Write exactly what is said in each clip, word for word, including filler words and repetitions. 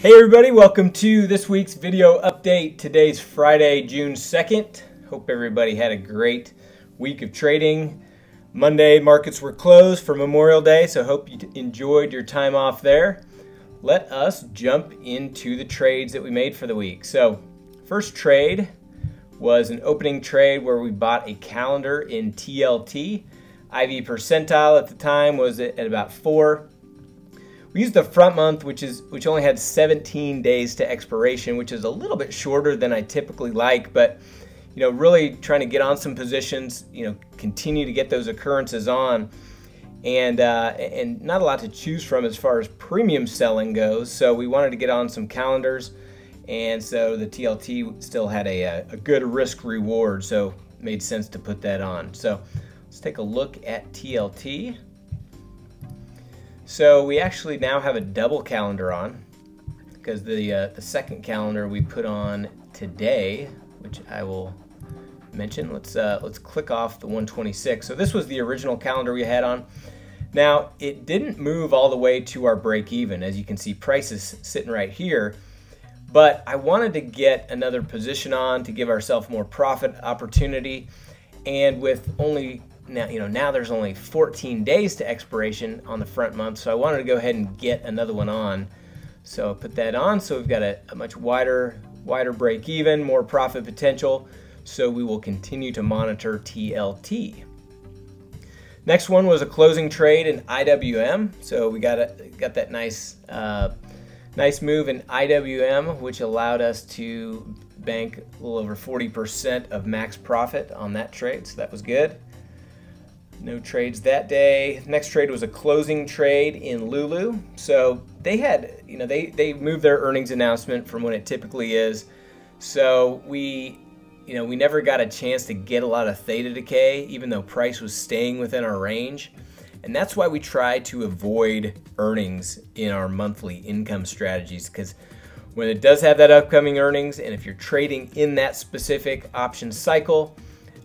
Hey everybody, welcome to this week's video update. Today's Friday, June second. Hope everybody had a great week of trading. Monday markets were closed for Memorial Day, so hope you enjoyed your time off there. Let us jump into the trades that we made for the week. So first trade was an opening trade where we bought a calendar in T L T. I V percentile at the time was at about four. We used the front month, which is which only had seventeen days to expiration, which is a little bit shorter than I typically like, but you know, really trying to get on some positions, you know, continue to get those occurrences on, and uh, and not a lot to choose from as far as premium selling goes. So we wanted to get on some calendars, and so the T L T still had a a good risk reward, so it made sense to put that on. So let's take a look at T L T. So we actually now have a double calendar on because the, uh, the second calendar we put on today, which I will mention. Let's, uh, let's click off the one twenty-six. So this was the original calendar we had on. Now, it didn't move all the way to our break even. As you can see, price is sitting right here, but I wanted to get another position on to give ourselves more profit opportunity. And with only Now, you know, now there's only fourteen days to expiration on the front month, so I wanted to go ahead and get another one on. So I put that on, so we've got a, a much wider, wider break even, more profit potential, so we will continue to monitor T L T. Next one was a closing trade in I W M, so we got, a, got that nice, uh, nice move in I W M, which allowed us to bank a little over forty percent of max profit on that trade, so that was good. No trades that day. Next trade was a closing trade in Lulu. So they had, you know, they, they moved their earnings announcement from when it typically is. So we, you know, we never got a chance to get a lot of theta decay, even though price was staying within our range. And that's why we try to avoid earnings in our monthly income strategies, because when it does have that upcoming earnings, and if you're trading in that specific option cycle,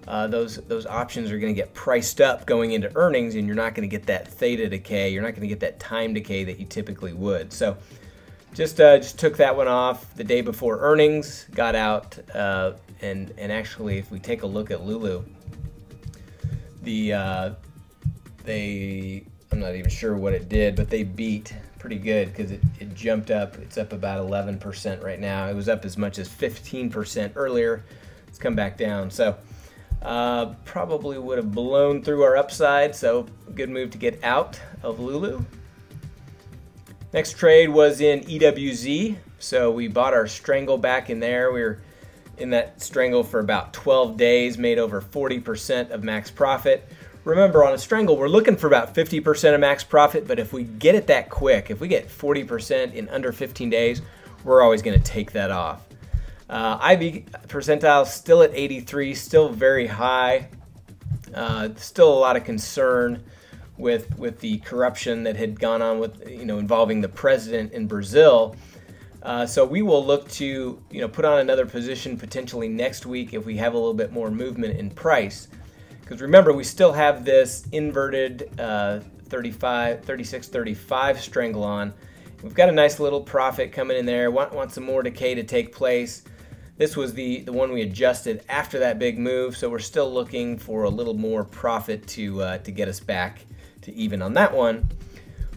Uh, those, those options are going to get priced up going into earnings, and you're not going to get that theta decay. You're not going to get that time decay that you typically would. So just, uh, just took that one off the day before earnings, got out, uh, and, and actually if we take a look at Lulu, the, uh, they, I'm not even sure what it did, but they beat pretty good because it, it jumped up. It's up about eleven percent right now. It was up as much as fifteen percent earlier. It's come back down. So Uh, probably would have blown through our upside, so good move to get out of Lulu. Next trade was in E W Z, so we bought our strangle back in there. We were in that strangle for about twelve days, made over forty percent of max profit. Remember, on a strangle, we're looking for about fifty percent of max profit, but if we get it that quick, if we get forty percent in under fifteen days, we're always going to take that off. Uh, I V percentile still at eighty-three, still very high, uh, still a lot of concern with with the corruption that had gone on with, you know, involving the president in Brazil. Uh, so we will look to, you know, put on another position potentially next week if we have a little bit more movement in price. Because remember, we still have this inverted uh, thirty-five, thirty-six, thirty-five strangle on. We've got a nice little profit coming in there. Want, want some more decay to take place. This was the, the one we adjusted after that big move, so we're still looking for a little more profit to, uh, to get us back to even on that one.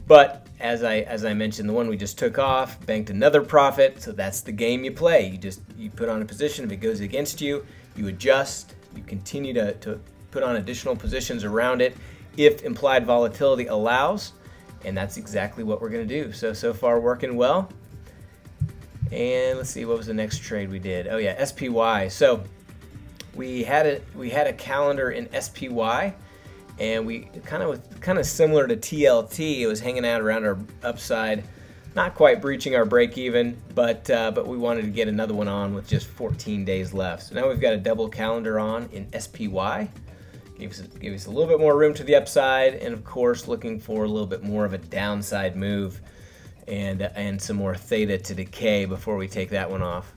But as I, as I mentioned, the one we just took off, banked another profit, so that's the game you play. You just you put on a position. If it goes against you, you adjust. You continue to, to put on additional positions around it if implied volatility allows. And that's exactly what we're going to do. So, so far working well. And let's see, what was the next trade we did? Oh yeah, S P Y. So we had a, we had a calendar in S P Y, and we kind of, kind of similar to T L T, it was hanging out around our upside, not quite breaching our break even, but, uh, but we wanted to get another one on with just fourteen days left. So now we've got a double calendar on in S P Y. Gives us, gives us a little bit more room to the upside, and of course looking for a little bit more of a downside move and, and some more theta to decay before we take that one off.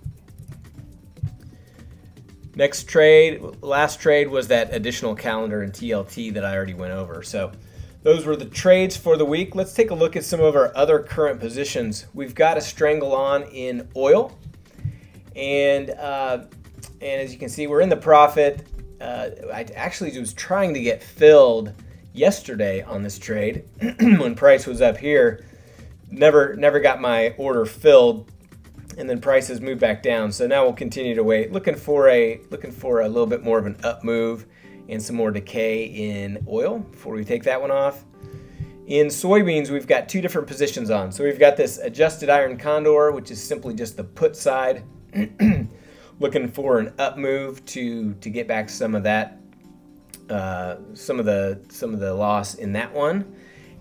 Next trade, last trade was that additional calendar in T L T that I already went over. So Those were the trades for the week. Let's take a look at some of our other current positions. We've got a strangle on in oil. And, uh, and as you can see, we're in the profit. Uh, I actually was trying to get filled yesterday on this trade when price was up here. Never, never got my order filled, and then prices moved back down. So now we'll continue to wait, looking for a, looking for a little bit more of an up move and some more decay in oil before we take that one off. In soybeans, we've got two different positions on. So we've got this adjusted iron condor, which is simply just the put side, looking for an up move to to get back some of that, uh, some of the some of the loss in that one.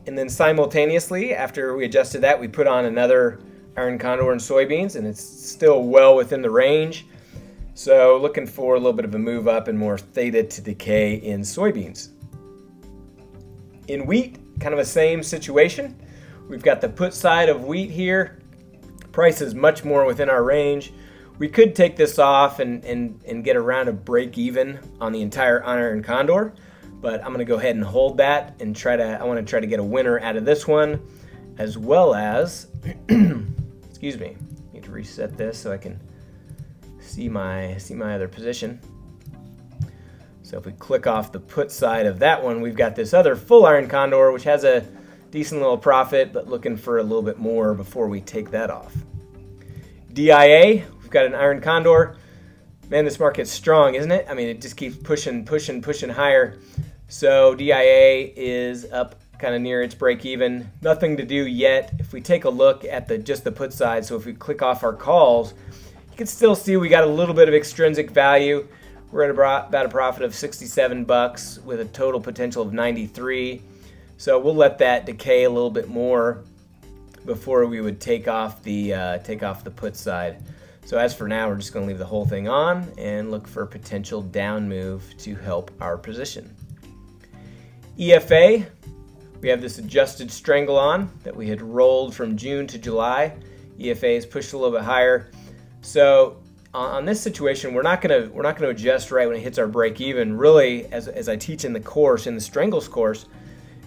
And then simultaneously, after we adjusted that, we put on another iron condor in soybeans, and it's still well within the range. So looking for a little bit of a move up and more theta to decay in soybeans. In wheat, kind of a same situation. We've got the put side of wheat here. Price is much more within our range. We could take this off and, and, and get around a break even on the entire iron condor, but I'm gonna go ahead and hold that and try to, I wanna try to get a winner out of this one, as well as, excuse me, need to reset this so I can see my, see my other position. So if we click off the put side of that one, we've got this other full iron condor, which has a decent little profit, but looking for a little bit more before we take that off. D I A, we've got an iron condor. Man, this market's strong, isn't it? I mean, it just keeps pushing, pushing, pushing higher. So D I A is up kind of near its break even. Nothing to do yet. If we take a look at the just the put side, so if we click off our calls, you can still see we got a little bit of extrinsic value. We're at about a profit of sixty-seven bucks with a total potential of ninety-three. So we'll let that decay a little bit more before we would take off the uh, take off the put side. So as for now, we're just gonna leave the whole thing on and look for a potential down move to help our position. E F A, we have this adjusted strangle on that we had rolled from June to July. E F A is pushed a little bit higher. So on this situation, we're not gonna we're not gonna adjust right when it hits our break even. Really, as, as I teach in the course, in the strangles course,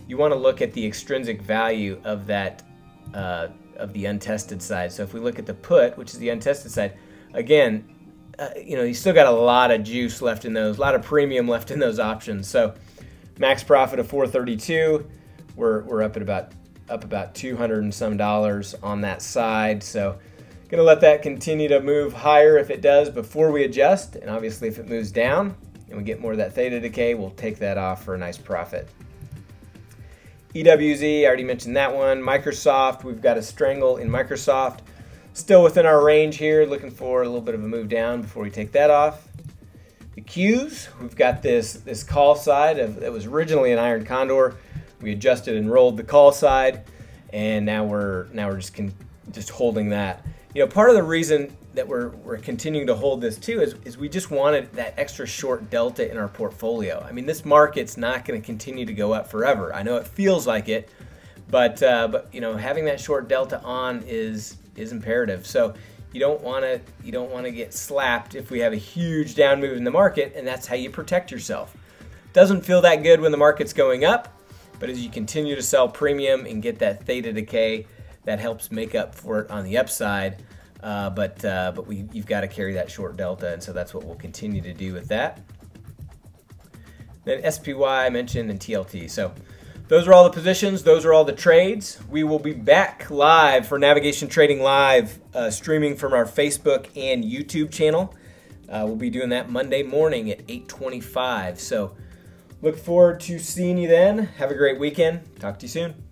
you wanna look at the extrinsic value of that uh, of the untested side. So if we look at the put, which is the untested side, again, uh, you know, you still got a lot of juice left in those, a lot of premium left in those options. So max profit of four thirty-two, we're, we're up at about up about two hundred and some dollars on that side. So gonna let that continue to move higher if it does before we adjust. And obviously if it moves down and we get more of that theta decay, we'll take that off for a nice profit. E W Z, I already mentioned that one. Microsoft, we've got a strangle in Microsoft. Still within our range here, looking for a little bit of a move down before we take that off. The Qs, we've got this, this call side of, that was originally an iron condor. We adjusted and rolled the call side, and now we're, now we're just, con, just holding that. You know, part of the reason that we're, we're continuing to hold this too is, is we just wanted that extra short delta in our portfolio. I mean, this market's not going to continue to go up forever. I know it feels like it, but uh, but you know, having that short delta on is is imperative. So you don't want to you don't want to get slapped if we have a huge down move in the market, and that's how you protect yourself. Doesn't feel that good when the market's going up, but as you continue to sell premium and get that theta decay, that helps make up for it on the upside. Uh, but uh, but we, you've got to carry that short delta, and so that's what we'll continue to do with that. Then S P Y I mentioned and T L T. So those are all the positions. Those are all the trades. We will be back live for Navigation Trading Live, uh, streaming from our Facebook and YouTube channel. Uh, we'll be doing that Monday morning at eight twenty-five. So look forward to seeing you then. Have a great weekend. Talk to you soon.